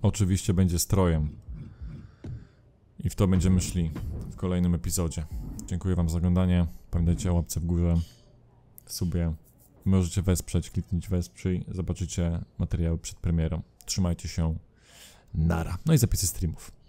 Oczywiście będzie strojem. I w to będziemy szli w kolejnym epizodzie. Dziękuję wam za oglądanie. Pamiętajcie o łapce w górze, w subie. Możecie wesprzeć, kliknąć wesprzyj. Zobaczycie materiały przed premierą. Trzymajcie się. Nara. No i zapisy streamów.